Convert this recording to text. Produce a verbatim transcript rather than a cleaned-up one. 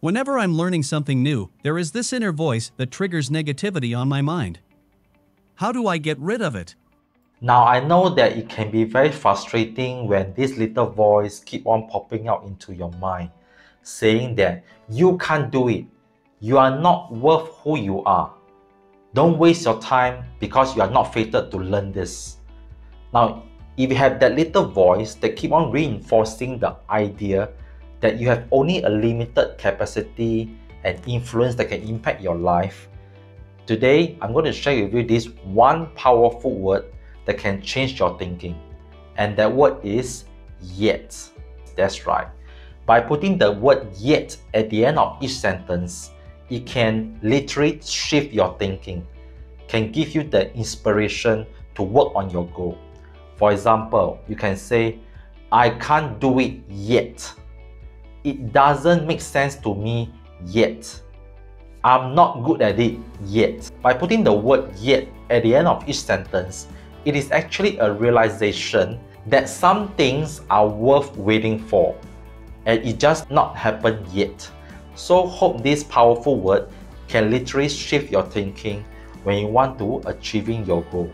Whenever I'm learning something new, there is this inner voice that triggers negativity on my mind. How do I get rid of it? Now I know that it can be very frustrating when this little voice keeps on popping out into your mind, saying that you can't do it, you are not worth who you are. Don't waste your time because you are not fated to learn this. Now, if you have that little voice that keeps on reinforcing the idea that you have only a limited capacity and influence that can impact your life, today I'm going to share with you this one powerful word that can change your thinking. And that word is yet. That's right. By putting the word yet at the end of each sentence, it can literally shift your thinking, can give you the inspiration to work on your goal. For example, you can say, I can't do it yet. It doesn't make sense to me yet. I'm not good at it yet. By putting the word yet at the end of each sentence, it is actually a realization that some things are worth waiting for, and it just not happened yet. So hope this powerful word can literally shift your thinking when you want to achieving your goal.